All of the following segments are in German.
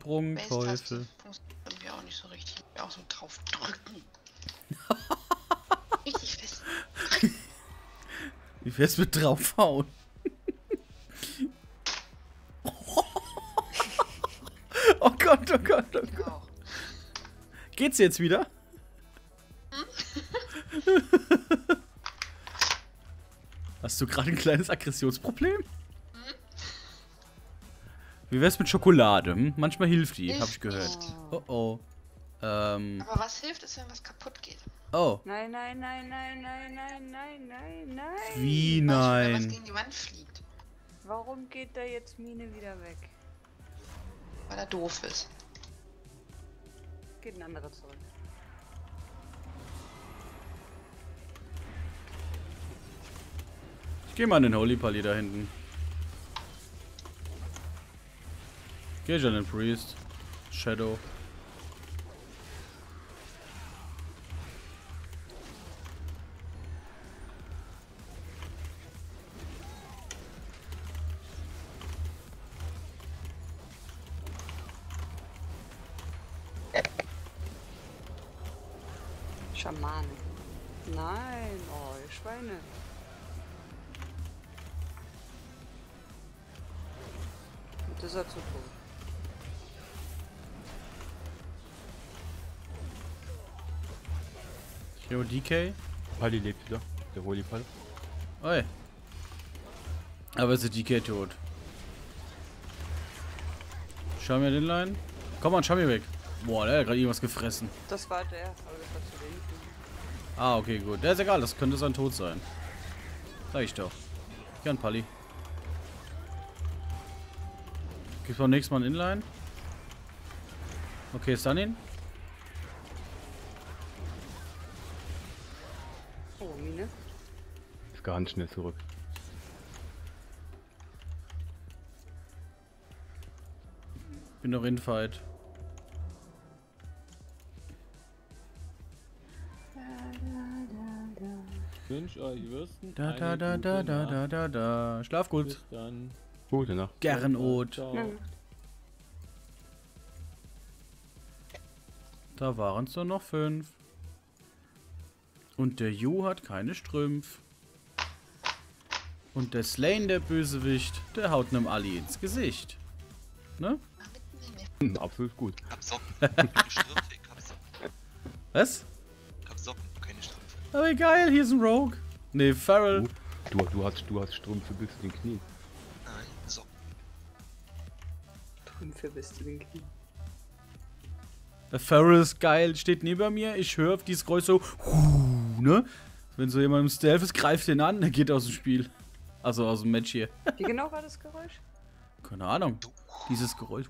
Sprungteufel. Können wir auch nicht so richtig. Auch so drauf drücken. Richtig fest. Ich werde es mit draufhauen. Oh Gott, oh Gott, oh Gott. Geht's jetzt wieder? Hast du gerade ein kleines Aggressionsproblem? Wie wär's mit Schokolade? Hm? Manchmal hilft die, habe ich gehört. Oh oh. Aber was hilft, ist, wenn was kaputt geht. Oh. Nein, nein, nein, nein, nein, nein, nein, nein, nein. Wie nein? Wenn was gegen die Wand fliegt. Warum geht da jetzt Mine wieder weg? Weil er doof ist. Geht ein anderer zurück. Ich geh mal an den Holy Pally da hinten. Geh ich an den Priest. Shadow. Schamane. Nein, oh, ihr Schweine. Und das ist er zu tun. Yo, DK? Pally lebt wieder, der Holy Pally. Oi. Aber ist der DK tot? Schau mir den Lein. Komm mal, schau mir weg. Boah, der hat gerade irgendwas gefressen. Das war der, aber das war zu wenig. Ah, okay, gut. Der ist egal, das könnte sein Tod sein. Sag ich doch. Gern Pally. Gibt's beim nächsten Mal einen Inline? Okay, ist dann ihn? Oh, Mine. Ist ganz schnell zurück. Bin noch in Fight. Ich wünsche euch Würsten. Da da da da da da da da. Schlaf gut. Bis dann. Gute Nacht. Gernot. Da waren es doch noch 5. Und der Jo hat keine Strümpf. Und der Slain, der Bösewicht, der haut einem Ali ins Gesicht. Ne? Absolut gut. Ich hab Socken, keine Strümpfe, ich hab Socken. Was? Ich hab Socken, keine Strümpfe. Aber geil, hier ist ein Rogue. Ne, Feral. Du hast Strümpfe bis zu den Knien. Nein, Socken. Strümpfe bis zu den Knien. Der Feral ist geil, steht neben mir, ich höre auf dieses Geräusch so. Ne? Wenn so jemand im Stealth ist, greift den an, der geht aus dem Spiel. Also aus dem Match hier. Wie genau war das Geräusch? Keine Ahnung. Dieses Geräusch.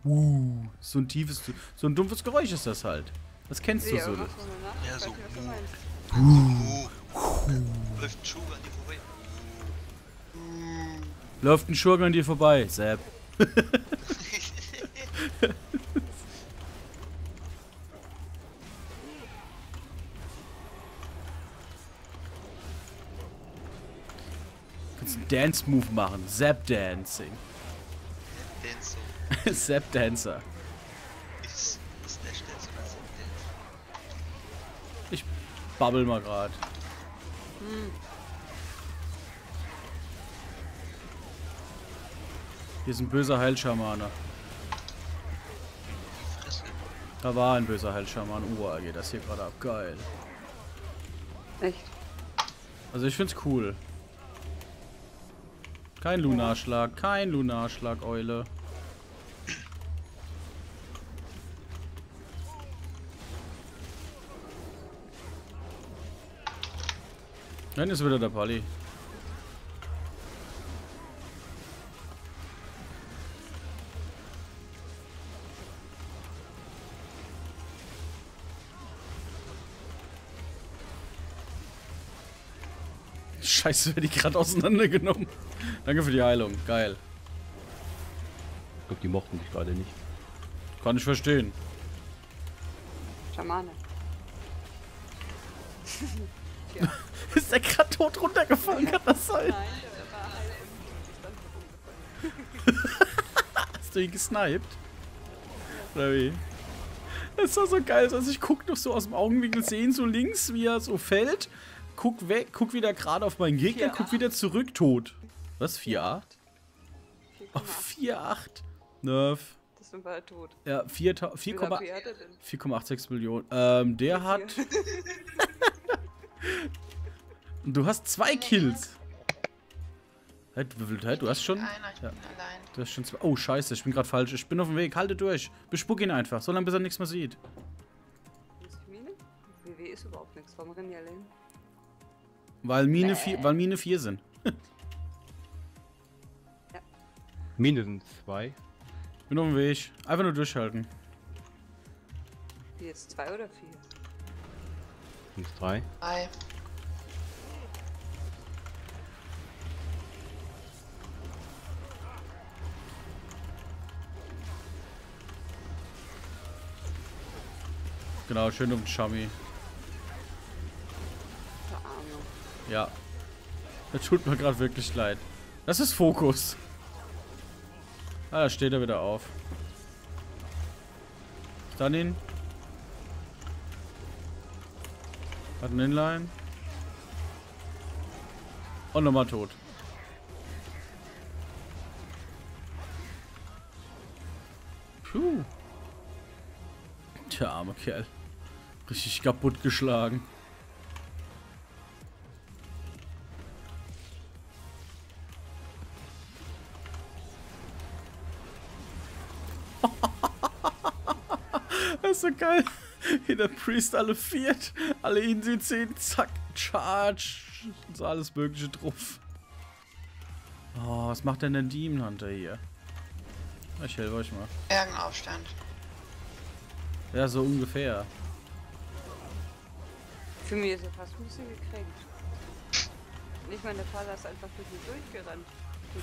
So ein tiefes, so ein dumpfes Geräusch ist das halt. Das kennst du so. Ja, so. Läuft ein Schurke an dir vorbei. Läuft ein Schurke an dir vorbei, Sepp. Dance-Move machen. Zap-Dancing. Dancer. Zap-Dancer. Ich babbel mal gerade. Hier ist ein böser Heilschamane. Da war ein böser Heilschaman. Geht das hier gerade ab. Geil. Echt? Also ich find's cool. Kein Lunarschlag, Eule. Dann ist wieder der Pally. Scheiße, werde ich gerade auseinandergenommen. Danke für die Heilung. Geil. Ich glaube, die mochten dich gerade nicht. Kann ich verstehen. Schamane. Ist der gerade tot runtergefallen? Kann das sein? Nein, der war alle im Stand runtergefallen. Hast du ihn gesniped? Oder wie? Das sah so geil aus. Also ich guck doch so aus dem Augenwinkel sehen, so links, wie er so fällt. Guck weg, guck wieder gerade auf meinen Gegner, guck wieder zurück, tot. Was? 4,8? Oh, 4,8. Nerf. Das sind wir halt tot. Ja, 4,86 Millionen. Der hat... Du hast 2 Kills. Du hast schon... Ja. Du hast schon 2... Oh, scheiße, ich bin gerade falsch. Ich bin auf dem Weg. Halte durch. Bespuck ihn einfach, solange bis er nichts mehr sieht. WW ist überhaupt nichts. Warum rennen die alle hin? Weil Mine 4 sind. Ja. Mine sind 2. Bin auf dem Weg. Einfach nur durchhalten. Wie jetzt 2 oder 4? Sind 3. 3. Genau, schön um den Schami. Ja. Das tut mir gerade wirklich leid. Das ist Fokus. Ah, da steht er wieder auf. Dann ihn. Hat einen Inline. Und nochmal tot. Puh. Der arme Kerl. Richtig kaputt geschlagen. Das ist so geil. Wie der Priest alle viert, alle Insi 10, zack, Charge. Und so alles Mögliche drauf. Oh, was macht denn der Demon Hunter hier? Ich helfe euch mal. Bergenaufstand. Ja, so ungefähr. Für mich ist er fast ein bisschen gekränkt. Nicht meine Vater ist einfach durch mich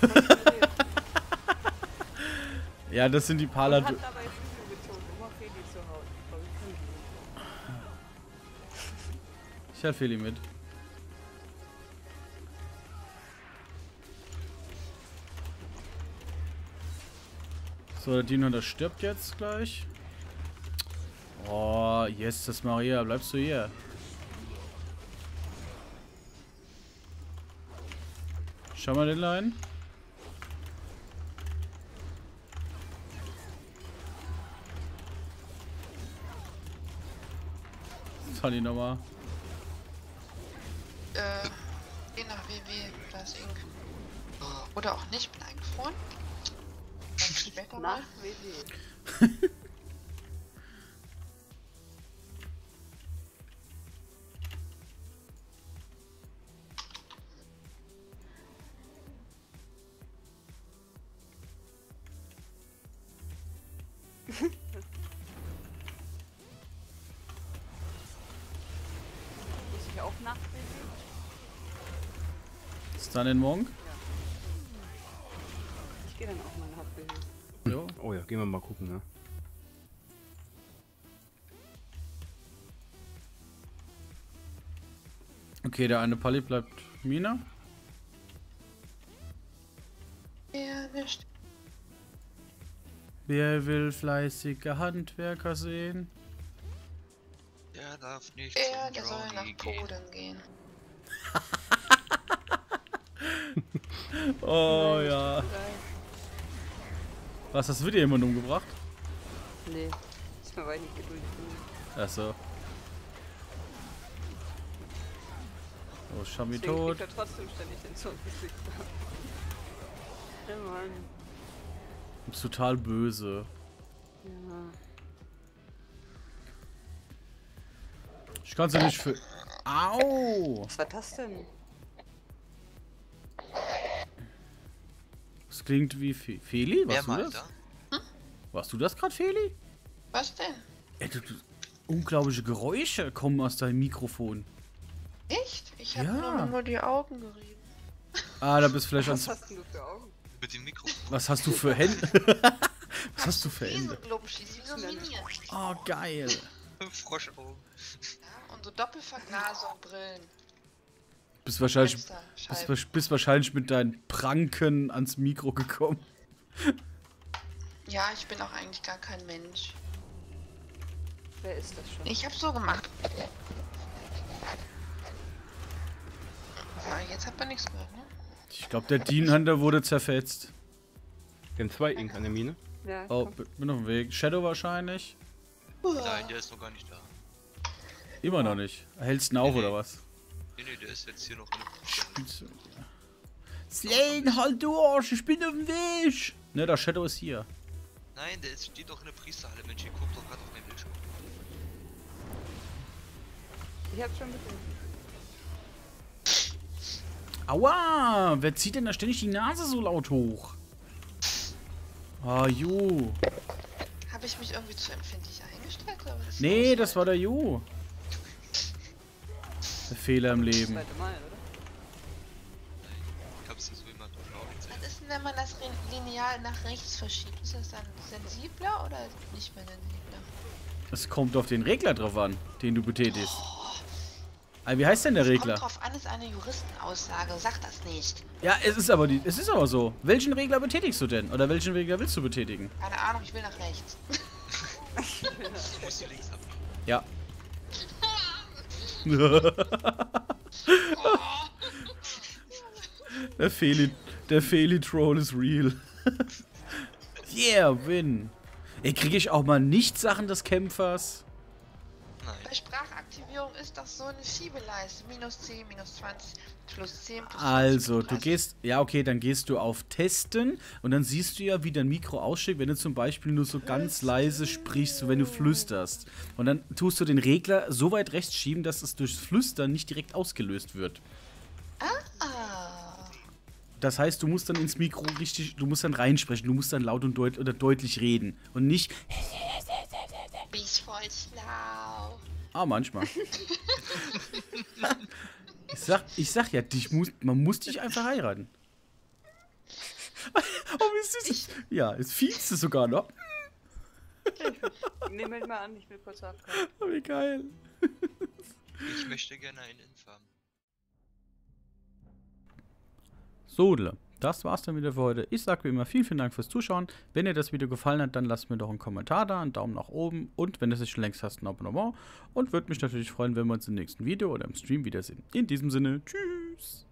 durchgerannt. Ja, das sind die Paladin. Ich hab dabei Flügel gezogen, um auf Feli zu hauen. Ich hab Feli mit. So, der Dino, das stirbt jetzt gleich. Oh, yes, das Maria, bleibst du hier? Schau mal den Line. Tali nochmal. Je nach WW, da ist Ink. Oder auch nicht, bin eingefroren. Dann später mal. Nach WW. Dann den Monk? Ich gehe dann auch mal in Hauptbildung. Oh ja, gehen wir mal gucken, ne? Okay, der eine Pali bleibt Mina. Ja, nicht. Wer will fleißige Handwerker sehen? Der darf nicht. Ja, der soll nach Boden gehen. Oh ja. Was, hast du wieder jemanden umgebracht? Nee, ist mir weit nicht geduldig. Achso. Oh, Schami tot. Kriegt er trotzdem ständig den Zug geschickt. Ja, Mann. Du bist total böse. Ja. Ich kann's ja nicht für... Au! Was war das denn? Das klingt wie Feli? Warst du das? Hm? Warst du das gerade, Feli? Was denn? Ey, du, unglaubliche Geräusche kommen aus deinem Mikrofon. Echt? Ich habe nur die Augen gerieben. Ah, da bist du vielleicht... Was hast du für Augen? Mit dem Mikrofon. Was hast du für Hände? Was hast du für Hände? Oh, geil. Froschaugen. Ja, und so Doppelverglasung-Brillen. Bist wahrscheinlich mit deinen Pranken ans Mikro gekommen. Ja, ich bin auch eigentlich gar kein Mensch. Wer ist das schon? Ich hab's so gemacht. Na, jetzt hat man nichts mehr, ne? Ich glaube, der Dean Hunter wurde zerfetzt. Wir haben 2 Ink an der Mine. Ja, oh, bin auf dem Weg. Shadow wahrscheinlich. Nein, der ist noch gar nicht da. Immer noch nicht. Hältst ihn auf, oder was? Nee, der ist jetzt hier noch in Slane, halt durch! Ich bin auf dem Weg! Ne, der Shadow ist hier. Nein, der steht doch in der Priesterhalle, Mensch. Ich guck doch gerade auf den Bildschirm. Ich hab's schon gesehen. Aua! Wer zieht denn da ständig die Nase so laut hoch? Ah, Ju. Habe ich mich irgendwie zu empfindlich eingestellt? Oder? Das nee, das war der Ju. Der Fehler im Leben. Das zweite Mal, oder? Ich hab's nicht so jemand drauf. Was ist denn, wenn man das Lineal nach rechts verschiebt? Ist das dann sensibler oder nicht mehr sensibler? Es kommt auf den Regler drauf an, den du betätigst. Oh. Aber wie heißt denn der Regler? Kommt drauf an, ist eine Juristenaussage. Sag das nicht. Ja, es ist aber so. Welchen Regler betätigst du denn? Oder welchen Regler willst du betätigen? Keine Ahnung, ich will nach rechts. Ich muss hier links ab. Ja. Der Feli-Troll ist real. Yeah, win. Ey, krieg ich auch mal nicht Sachen des Kämpfers? Nein. Bei Sprachaktivierung ist das so eine Schiebeleiste. -10, -20, +10, +20. Also, du gehst, ja okay, dann gehst du auf Testen und dann siehst du ja, wie dein Mikro ausschickt, wenn du zum Beispiel nur so ganz leise sprichst, wenn du flüsterst. Und dann tust du den Regler so weit rechts schieben, dass es durchs Flüstern nicht direkt ausgelöst wird. Das heißt, du musst dann ins Mikro richtig, du musst dann reinsprechen, du musst dann laut und deutlich reden und nicht. Bin ich voll schlau. Ah, manchmal. Ich sag ja, man muss dich einfach heiraten. Oh, wie süß. Ja, jetzt fielst du sogar noch. Nehm mich mal an, ich will kurz abkommen. Oh, wie geil. Ich möchte gerne einen Inf haben. So, das war's dann wieder für heute. Ich sage wie immer vielen, vielen Dank fürs Zuschauen. Wenn dir das Video gefallen hat, dann lasst mir doch einen Kommentar da, einen Daumen nach oben und wenn es nicht schon längst hast, ein Abonnement. Und würde mich natürlich freuen, wenn wir uns im nächsten Video oder im Stream wiedersehen. In diesem Sinne, tschüss!